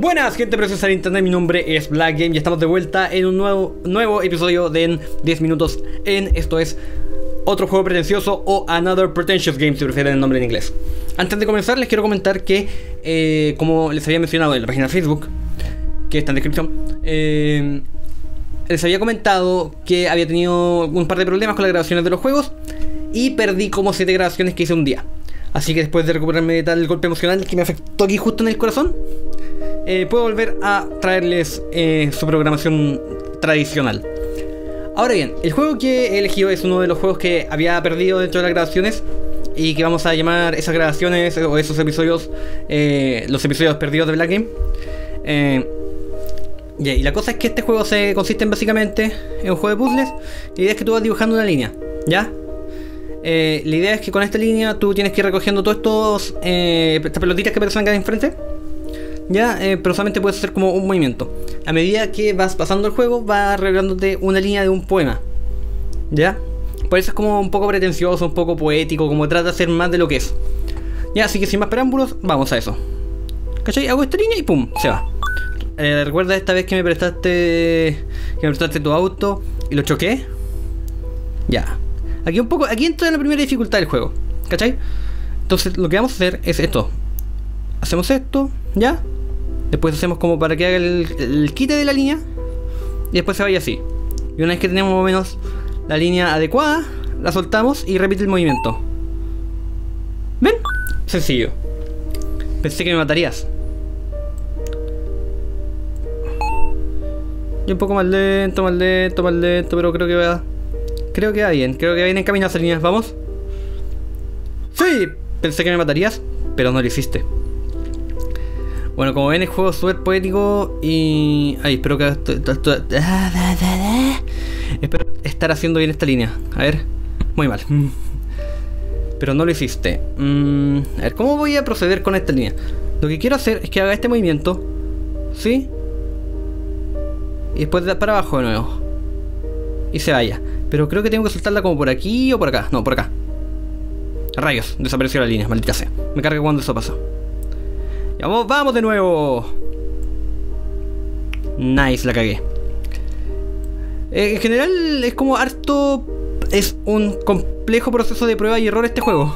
Buenas gente preciosa del internet, mi nombre es Black Game y estamos de vuelta en un nuevo episodio de En 10 Minutos En. Esto es otro juego pretencioso o Another Pretentious Game, si prefieren el nombre en inglés. Antes de comenzar les quiero comentar que, como les había mencionado en la página de Facebook, que está en descripción, les había comentado que había tenido un par de problemas con las grabaciones de los juegos y perdí como 7 grabaciones que hice un día. Así que después de recuperarme de tal golpe emocional que me afectó aquí justo en el corazón, puedo volver a traerles su programación tradicional. Ahora bien, el juego que he elegido es uno de los juegos que había perdido dentro de las grabaciones y que vamos a llamar esas grabaciones o esos episodios los episodios perdidos de Black Game. Y la cosa es que este juego se consiste en básicamente en un juego de puzzles. La idea es que tú vas dibujando una línea, ¿ya? La idea es que con esta línea tú tienes que ir recogiendo todos estos estas pelotitas que aparecen acá enfrente, ya, pero solamente puedes hacer como un movimiento. A medida que vas pasando el juego va revelándote una línea de un poema, ya. Por eso es como un poco pretencioso, un poco poético, como trata de hacer más de lo que es, ya. Así que sin más preámbulos, vamos a eso. ¿Cachai? Hago esta línea y pum, se va. Recuerda esta vez que me prestaste tu auto y lo choqué, ya. Aquí un poco, aquí entra la primera dificultad del juego, ¿cachai? Entonces lo que vamos a hacer es esto. Hacemos esto, ¿ya? Después hacemos como para que haga el quite de la línea y después se vaya así. Y una vez que tenemos más o menos la línea adecuada, la soltamos y repite el movimiento. ¿Ven? Sencillo. Pensé que me matarías. Y un poco más lento, pero creo que va... Creo que va bien encaminado a esas líneas, ¿vamos? ¡Sí! Pensé que me matarías, pero no lo hiciste. Bueno, como ven, el juego es súper poético y... ay, espero que... espero estar haciendo bien esta línea. A ver, muy mal. Pero no lo hiciste. A ver, ¿cómo voy a proceder con esta línea? Lo que quiero hacer es que haga este movimiento, ¿sí? Y después para abajo de nuevo y se vaya. Pero creo que tengo que soltarla como por aquí o por acá. No, por acá. Rayos, desapareció la línea, maldita sea. Me carga cuando eso pasa. Ya vamos, vamos de nuevo. Nice, la cagué. En general es como harto... es un complejo proceso de prueba y error este juego.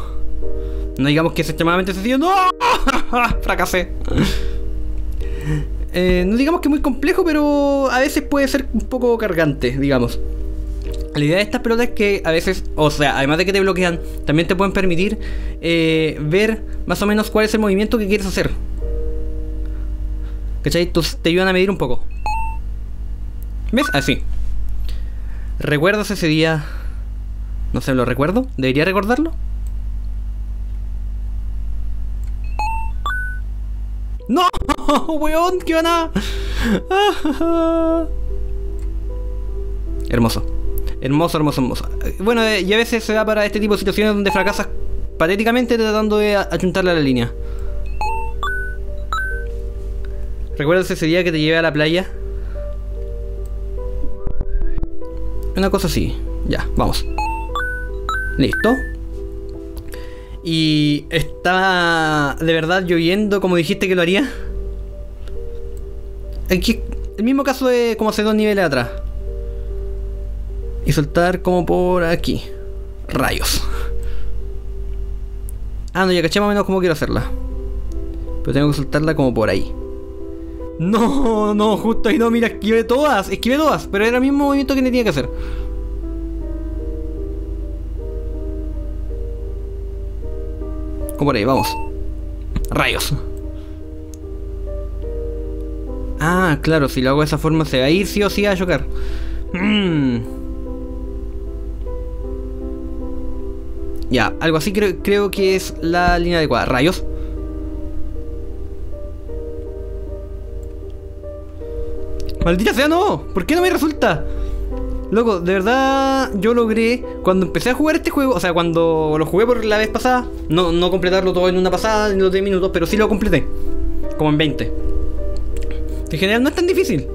No digamos que es extremadamente sencillo. ¡No! Fracasé. No digamos que es muy complejo, pero a veces puede ser un poco cargante, digamos. La idea de estas pelotas es que a veces, o sea, además de que te bloquean, también te pueden permitir ver más o menos cuál es el movimiento que quieres hacer, ¿cachai? Entonces te ayudan a medir un poco. ¿Ves? Así. ¿Recuerdas ese día? No sé, ¿lo recuerdo? ¿Debería recordarlo? ¡No! ¡Weón! ¡Qué van a! Hermoso. Hermoso. Bueno, y a veces se da para este tipo de situaciones donde fracasas patéticamente tratando de achuntarle a la línea. ¿Recuerdas ese día que te llevé a la playa? Una cosa así. Ya, vamos. Listo. ¿Y está de verdad lloviendo como dijiste que lo haría? Aquí, el mismo caso de como hace 2 niveles atrás. Y soltar como por aquí. Rayos. Ah, no, ya caché más o menos cómo quiero hacerla. Pero tengo que soltarla como por ahí. No, no, justo ahí no, mira, esquivé todas. Pero era el mismo movimiento que tenía que hacer. Como por ahí, vamos. Rayos. Ah, claro, si lo hago de esa forma se va a ir sí o sí a chocar. Ya, algo así creo que es la línea adecuada. Rayos. ¡Maldita sea, no! ¿Por qué no me resulta? Loco, de verdad yo logré, cuando empecé a jugar este juego, o sea, cuando lo jugué por la vez pasada, no completarlo todo en una pasada, en los 10 minutos, pero sí lo completé. Como en 20. En general no es tan difícil.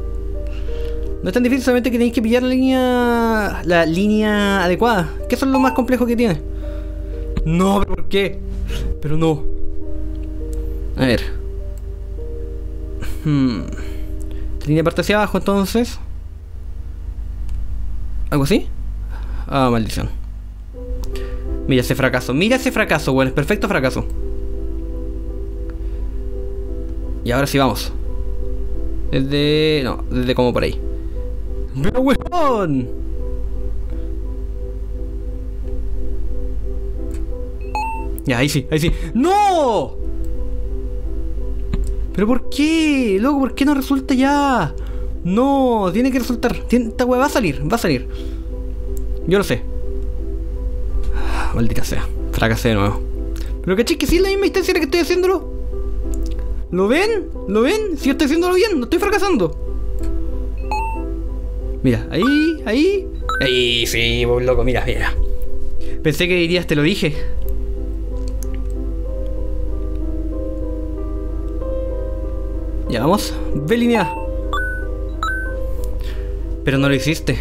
No es tan difícil, solamente que tenéis que pillar la línea adecuada. Que eso es lo más complejo que tiene. No, pero ¿por qué? Pero no. A ver. Línea parte hacia abajo, entonces. ¿Algo así? Ah, maldición. Mira ese fracaso. Mira ese fracaso, weón. Es perfecto fracaso. Y ahora sí vamos. Desde... no, desde como por ahí. ¡Pero weón! Ya, ahí sí, ahí sí. ¡No! ¿Pero por qué? Loco, ¿por qué no resulta ya? No, tiene que resultar. Esta weá va a salir, va a salir. Yo lo sé. Maldita sea, fracasé de nuevo. Pero caché que sí es la misma instancia que estoy haciéndolo. ¿Lo ven? ¿Lo ven? Si yo estoy haciéndolo bien, no estoy fracasando. Mira, ahí, ahí. Ahí sí, loco, mira, mira. Pensé que dirías, te lo dije. Ya vamos, ve línea. Pero no lo hiciste.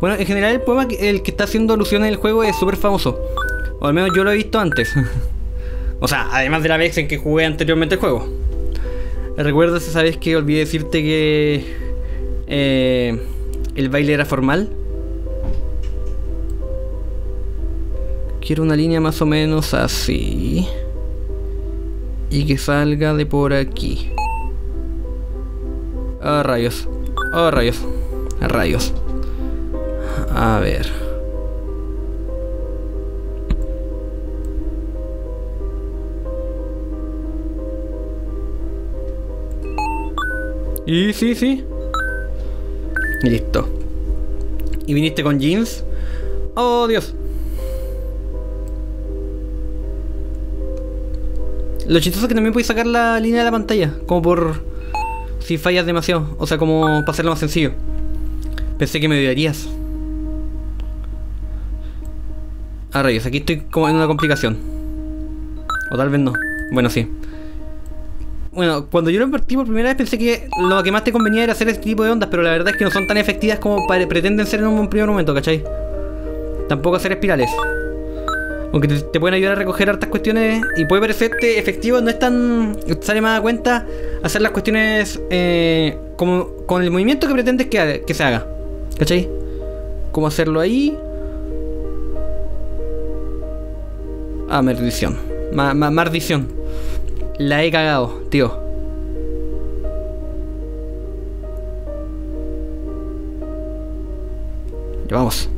Bueno, en general el poema, el que está haciendo alusión en el juego, es súper famoso. O al menos yo lo he visto antes. O sea, además de la vez en que jugué anteriormente el juego. ¿Recuerdas esa vez que olvidé decirte que el baile era formal? Quiero una línea más o menos así. Y que salga de por aquí. Oh, rayos. Oh, rayos. Rayos. A ver. Y sí, sí. Y listo. ¿Y viniste con jeans? Oh, Dios. Lo chistoso es que también podéis sacar la línea de la pantalla, como por si fallas demasiado, o sea, como para hacerlo más sencillo. Pensé que me ayudarías. Ah, rayos, aquí estoy como en una complicación. O tal vez no. Bueno, sí. Bueno, cuando yo lo invertí por primera vez pensé que lo que más te convenía era hacer este tipo de ondas, pero la verdad es que no son tan efectivas como pretenden ser en un primer momento, ¿cachai? Tampoco hacer espirales. Aunque te pueden ayudar a recoger hartas cuestiones y puede parecerte efectivo, no es tan... sale más a cuenta hacer las cuestiones como con el movimiento que pretendes que se haga, ¿cachai? Como hacerlo ahí. Ah, maldición. Maldición. La he cagado, tío. Ya vamos.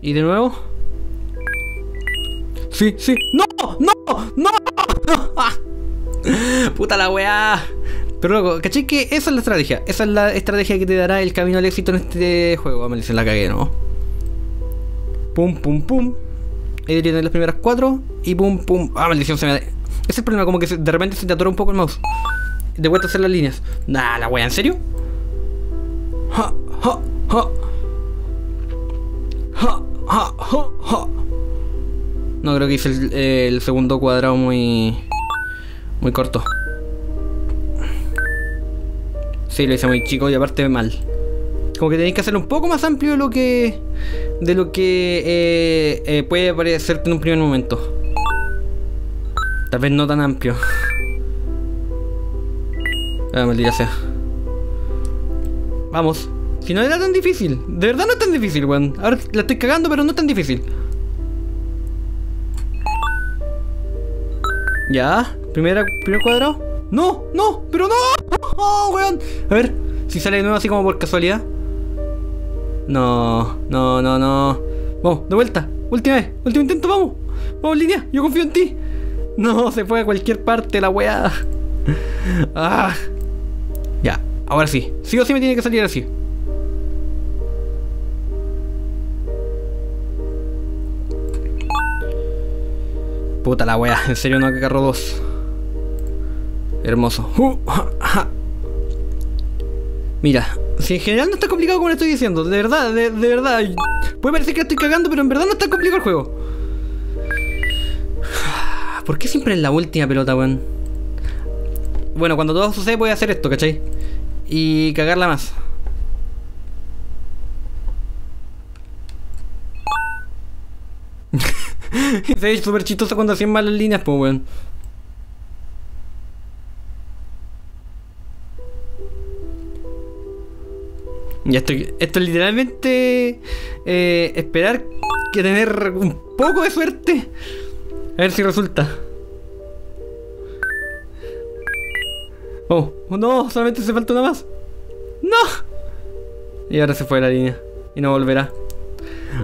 ¿Y de nuevo? Sí, sí. ¡No! ¡No! ¡No! ¡Ah! ¡Puta la weá! Pero loco, ¿cachai que esa es la estrategia? Esa es la estrategia que te dará el camino al éxito en este juego. Ah, me dicen, la cagué, ¿no? Pum, pum, pum. He de tener las primeras cuatro. Y pum, pum. Ah, maldición, se me da. Ese es el problema, como que de repente se te atora un poco el mouse. De vuelta a hacer las líneas. Nah, la weá, ¿en serio? ¡Ja, ja, ja! ¡Ja! Ha, ha, ha. No, creo que hice el segundo cuadrado muy corto. Sí, lo hice muy chico y aparte mal. Como que tenéis que hacerlo un poco más amplio de lo que puede parecerte en un primer momento. Tal vez no tan amplio. Ah, maldita sea. Vamos. Si no era tan difícil, de verdad no es tan difícil, weón. Ahora la estoy cagando, pero no es tan difícil. Ya, primer cuadrado. No, no, pero no. Oh, weón. A ver, si sale de nuevo así como por casualidad. No, no, no, no. Vamos, de vuelta. Última vez, último intento, vamos. Vamos, línea, yo confío en ti. No, se fue a cualquier parte la weá. Ah. Ya, ahora sí. Sí o sí me tiene que salir así. Puta la wea, en serio no agarró dos. Hermoso. Mira, si en general no está complicado como le estoy diciendo, de verdad, de verdad. Puede parecer que la estoy cagando, pero en verdad no está complicado el juego. ¿Por qué siempre es la última pelota, weón? Bueno, cuando todo sucede puede hacer esto, ¿cachai? Y cagarla más. 16, súper chistoso cuando hacían malas líneas, pues weón. Y esto es literalmente esperar que tener un poco de suerte. A ver si resulta. Oh, no, solamente se falta una más. ¡No! Y ahora se fue la línea. Y no volverá.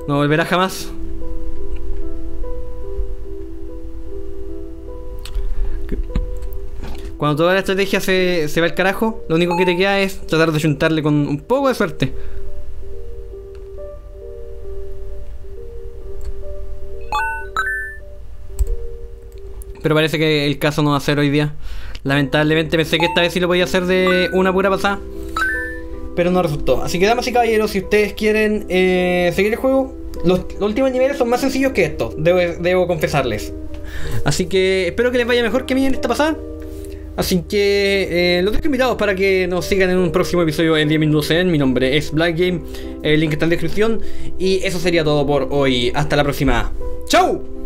No volverá jamás. Cuando toda la estrategia se va al carajo, lo único que te queda es tratar de juntarle con un poco de suerte. Pero parece que el caso no va a ser hoy día. Lamentablemente pensé que esta vez sí lo podía hacer de una pura pasada, pero no resultó. Así que damas y caballeros, si ustedes quieren seguir el juego, los últimos niveles son más sencillos que estos, debo confesarles. Así que espero que les vaya mejor que a mí en esta pasada. Así que los dejo invitados para que nos sigan en un próximo episodio en 10 minutos en. Mi nombre es Black Game, el link está en la descripción. Y eso sería todo por hoy. Hasta la próxima. ¡Chau!